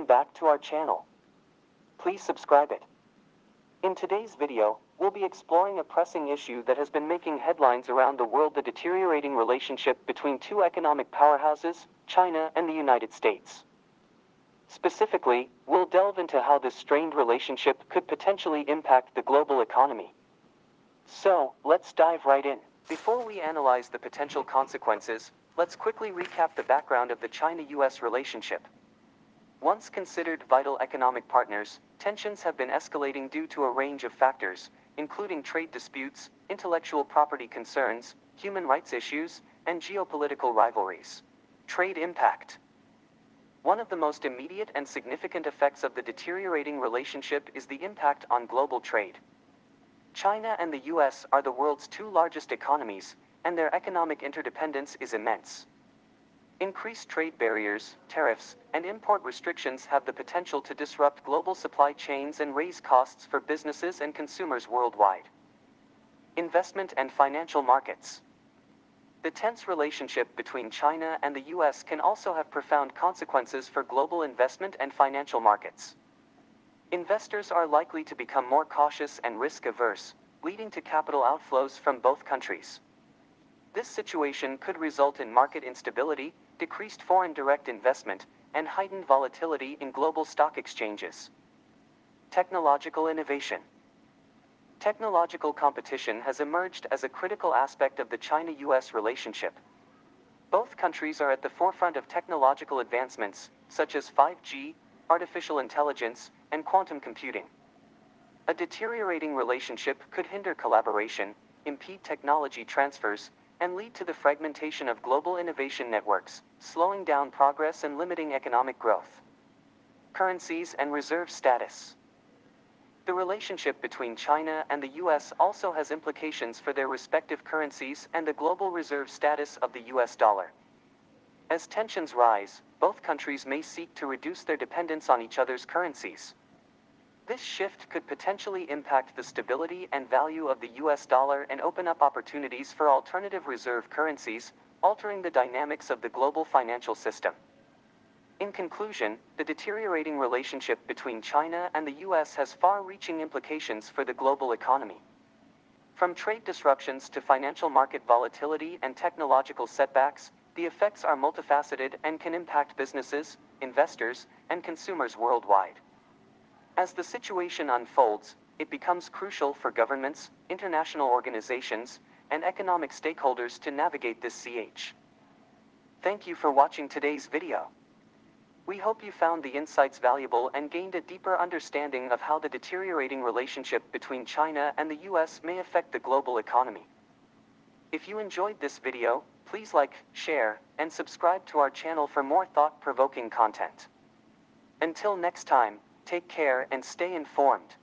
Welcome back to our channel. Please subscribe it. In today's video, we'll be exploring a pressing issue that has been making headlines around the world: the deteriorating relationship between two economic powerhouses, China and the United States. Specifically, we'll delve into how this strained relationship could potentially impact the global economy. So, let's dive right in. Before we analyze the potential consequences, let's quickly recap the background of the China-US relationship. Once considered vital economic partners, tensions have been escalating due to a range of factors, including trade disputes, intellectual property concerns, human rights issues, and geopolitical rivalries. Trade impact. One of the most immediate and significant effects of the deteriorating relationship is the impact on global trade. China and the US are the world's two largest economies, and their economic interdependence is immense. Increased trade barriers, tariffs, and import restrictions have the potential to disrupt global supply chains and raise costs for businesses and consumers worldwide. Investment and financial markets. The tense relationship between China and the US can also have profound consequences for global investment and financial markets. Investors are likely to become more cautious and risk-averse, leading to capital outflows from both countries. This situation could result in market instability, decreased foreign direct investment, and heightened volatility in global stock exchanges. Technological innovation. Technological competition has emerged as a critical aspect of the China-US relationship. Both countries are at the forefront of technological advancements, such as 5G, artificial intelligence, and quantum computing. A deteriorating relationship could hinder collaboration, impede technology transfers, and lead to the fragmentation of global innovation networks, slowing down progress and limiting economic growth. Currencies and reserve status. The relationship between China and the US also has implications for their respective currencies and the global reserve status of the US dollar. As tensions rise, both countries may seek to reduce their dependence on each other's currencies. This shift could potentially impact the stability and value of the US dollar and open up opportunities for alternative reserve currencies, altering the dynamics of the global financial system. In conclusion, the deteriorating relationship between China and the US has far-reaching implications for the global economy. From trade disruptions to financial market volatility and technological setbacks, the effects are multifaceted and can impact businesses, investors, and consumers worldwide. As the situation unfolds, it becomes crucial for governments, international organizations, and economic stakeholders to navigate this ch. Thank you for watching today's video. We hope you found the insights valuable and gained a deeper understanding of how the deteriorating relationship between China and the US may affect the global economy. If you enjoyed this video, please like, share, and subscribe to our channel for more thought-provoking content. Until next time, take care and stay informed.